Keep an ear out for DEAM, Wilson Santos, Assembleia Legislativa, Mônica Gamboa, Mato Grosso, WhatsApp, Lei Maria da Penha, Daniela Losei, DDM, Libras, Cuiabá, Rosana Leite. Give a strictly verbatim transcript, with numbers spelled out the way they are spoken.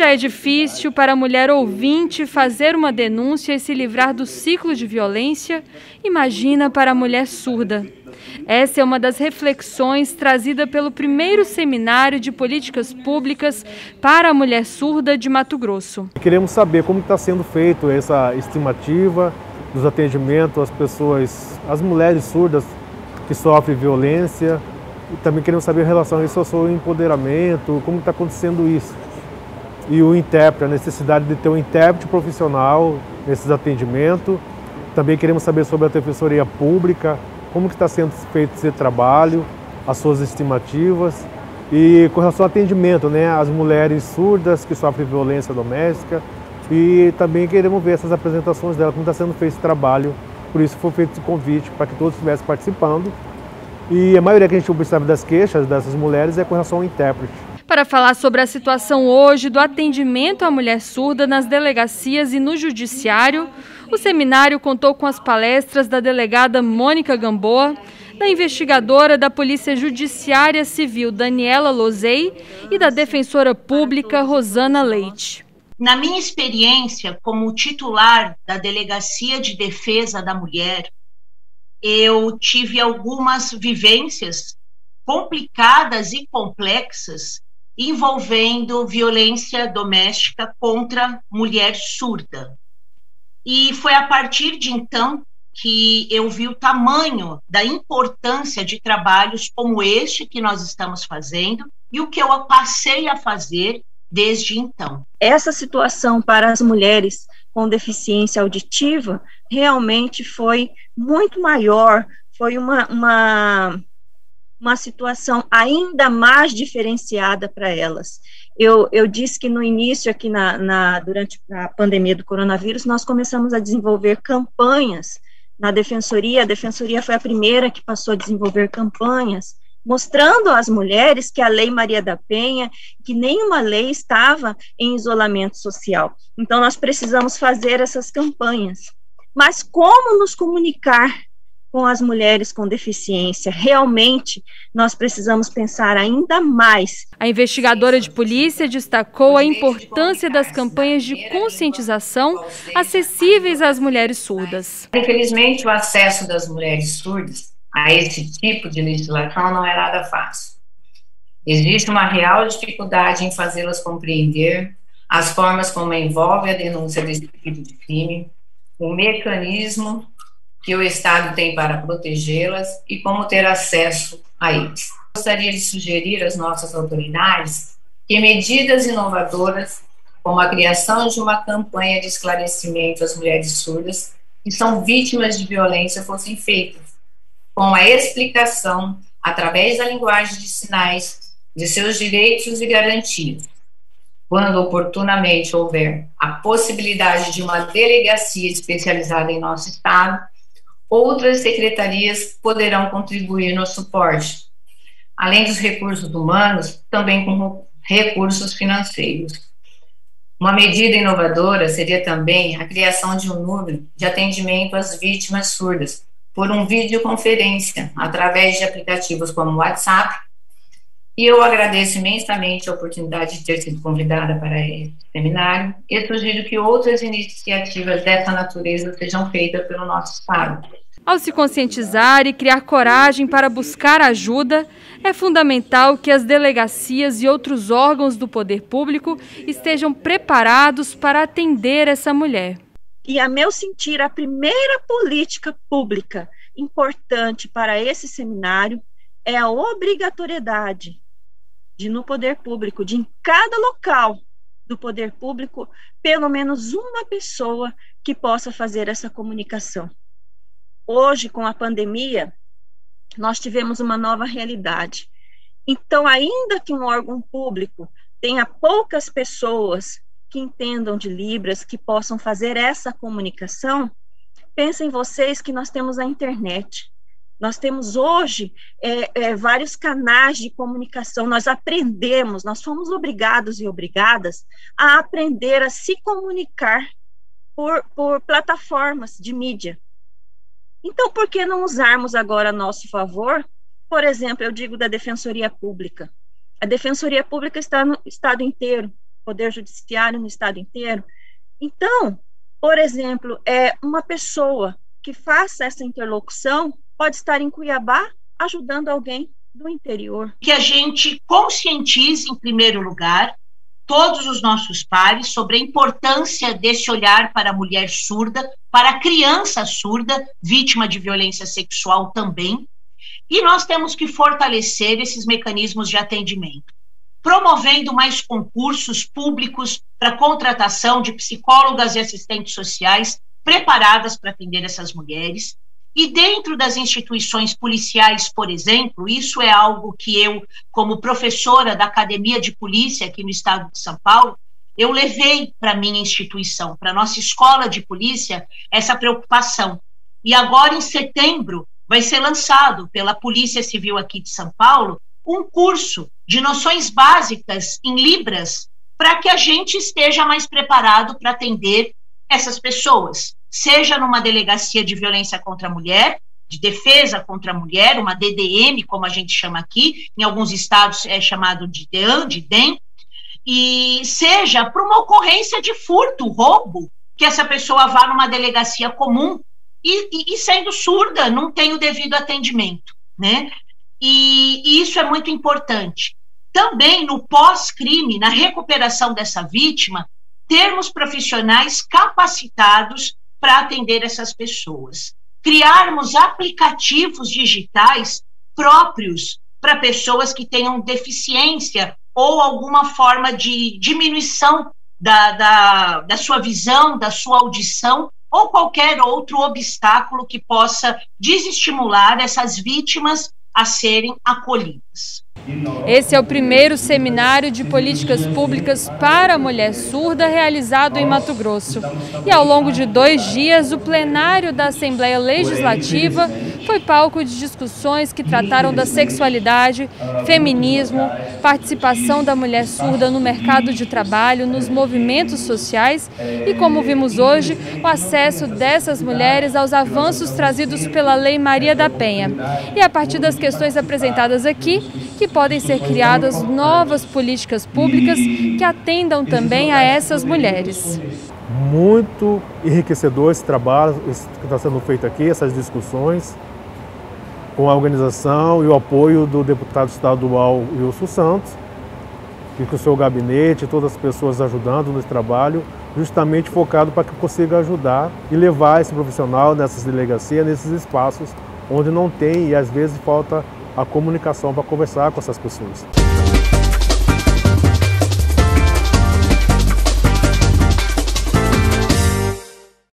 já é difícil para a mulher ouvinte fazer uma denúncia e se livrar do ciclo de violência, imagina para a mulher surda. Essa é uma das reflexões trazida pelo primeiro seminário de políticas públicas para a mulher surda de Mato Grosso. Queremos saber como está sendo feito essa estimativa dos atendimentos às pessoas, às mulheres surdas que sofrem violência. E também queremos saber em relação a isso, ao seu empoderamento, como está acontecendo isso. E o intérprete, a necessidade de ter um intérprete profissional nesses atendimentos. Também queremos saber sobre a defensoria pública, como que está sendo feito esse trabalho, as suas estimativas. E com relação ao atendimento, né, às mulheres surdas que sofrem violência doméstica. E também queremos ver essas apresentações dela, como está sendo feito esse trabalho. Por isso foi feito esse convite para que todos estivessem participando. E a maioria que a gente observa das queixas dessas mulheres é com relação ao intérprete. Para falar sobre a situação hoje do atendimento à mulher surda nas delegacias e no judiciário, o seminário contou com as palestras da delegada Mônica Gamboa, da investigadora da Polícia Judiciária Civil Daniela Losei e da defensora pública Rosana Leite. Na minha experiência como titular da Delegacia de Defesa da Mulher, eu tive algumas vivências complicadas e complexas envolvendo violência doméstica contra mulher surda. E foi a partir de então que eu vi o tamanho da importância de trabalhos como este que nós estamos fazendo e o que eu passei a fazer desde então. Essa situação para as mulheres com deficiência auditiva realmente foi muito maior, foi uma, uma, uma situação ainda mais diferenciada para elas. Eu, eu disse que no início, aqui na, na, durante a pandemia do coronavírus, nós começamos a desenvolver campanhas na Defensoria. A Defensoria foi a primeira que passou a desenvolver campanhas mostrando às mulheres que a Lei Maria da Penha, que nenhuma lei estava em isolamento social. Então, nós precisamos fazer essas campanhas. Mas como nos comunicar com as mulheres com deficiência? Realmente, nós precisamos pensar ainda mais. A investigadora de polícia destacou a importância das campanhas de conscientização acessíveis às mulheres surdas. Infelizmente, o acesso das mulheres surdas a esse tipo de legislação não é nada fácil. Existe uma real dificuldade em fazê-las compreender as formas como envolve a denúncia desse tipo de crime, o mecanismo que o Estado tem para protegê-las e como ter acesso a eles. Gostaria de sugerir às nossas autoridades que medidas inovadoras, como a criação de uma campanha de esclarecimento às mulheres surdas que são vítimas de violência, fossem feitas, com a explicação, através da linguagem de sinais, de seus direitos e garantias. Quando oportunamente houver a possibilidade de uma delegacia especializada em nosso estado, outras secretarias poderão contribuir no suporte, além dos recursos humanos, também com recursos financeiros. Uma medida inovadora seria também a criação de um número de atendimento às vítimas surdas, por uma videoconferência, através de aplicativos como o WhatsApp, e eu agradeço imensamente a oportunidade de ter sido convidada para esse seminário, e sugiro que outras iniciativas dessa natureza sejam feitas pelo nosso Estado. Ao se conscientizar e criar coragem para buscar ajuda, é fundamental que as delegacias e outros órgãos do poder público estejam preparados para atender essa mulher. E, a meu sentir, a primeira política pública importante para esse seminário é a obrigatoriedade de, no poder público, de em cada local do poder público, pelo menos uma pessoa que possa fazer essa comunicação. Hoje, com a pandemia, nós tivemos uma nova realidade. Então, ainda que um órgão público tenha poucas pessoas que entendam de Libras, que possam fazer essa comunicação, pensem vocês que nós temos a internet. Nós temos hoje é, é, vários canais de comunicação, nós aprendemos, nós fomos obrigados e obrigadas a aprender a se comunicar por, por plataformas de mídia. Então, por que não usarmos agora a nosso favor? Por exemplo, eu digo da Defensoria Pública. A Defensoria Pública está no estado inteiro. Poder Judiciário no Estado inteiro. Então, por exemplo, é, uma pessoa que faça essa interlocução pode estar em Cuiabá ajudando alguém do interior. Que a gente conscientize, em primeiro lugar, todos os nossos pares sobre a importância desse olhar para a mulher surda, para a criança surda, vítima de violência sexual também. E nós temos que fortalecer esses mecanismos de atendimento, promovendo mais concursos públicos para contratação de psicólogas e assistentes sociais preparadas para atender essas mulheres. E dentro das instituições policiais, por exemplo, isso é algo que eu, como professora da Academia de Polícia aqui no estado de São Paulo, eu levei para a minha instituição, para a nossa escola de polícia, essa preocupação. E agora, em setembro, vai ser lançado pela Polícia Civil aqui de São Paulo um curso de noções básicas em Libras para que a gente esteja mais preparado para atender essas pessoas, seja numa delegacia de violência contra a mulher, de defesa contra a mulher, uma D D M, como a gente chama aqui, em alguns estados é chamado de DEAM, de D E M, e seja para uma ocorrência de furto, roubo, que essa pessoa vá numa delegacia comum e, e, e sendo surda, não tem o devido atendimento, né? E, e isso é muito importante. Também no pós-crime, na recuperação dessa vítima, termos profissionais capacitados para atender essas pessoas. Criarmos aplicativos digitais próprios para pessoas que tenham deficiência ou alguma forma de diminuição da, da, da sua visão, da sua audição, ou qualquer outro obstáculo que possa desestimular essas vítimas a serem acolhidas. Esse é o primeiro seminário de políticas públicas para a mulher surda realizado em Mato Grosso. E ao longo de dois dias, o plenário da Assembleia Legislativa foi palco de discussões que trataram da sexualidade, feminismo, participação da mulher surda no mercado de trabalho, nos movimentos sociais e, como vimos hoje, o acesso dessas mulheres aos avanços trazidos pela Lei Maria da Penha. E a partir das questões apresentadas aqui, que podem ser criadas novas políticas públicas que atendam também a essas mulheres. Muito enriquecedor esse trabalho que está sendo feito aqui, essas discussões, com a organização e o apoio do deputado estadual Wilson Santos, e com o seu gabinete, todas as pessoas ajudando nesse trabalho, justamente focado para que consiga ajudar e levar esse profissional nessas delegacias, nesses espaços onde não tem e às vezes falta a comunicação para conversar com essas pessoas.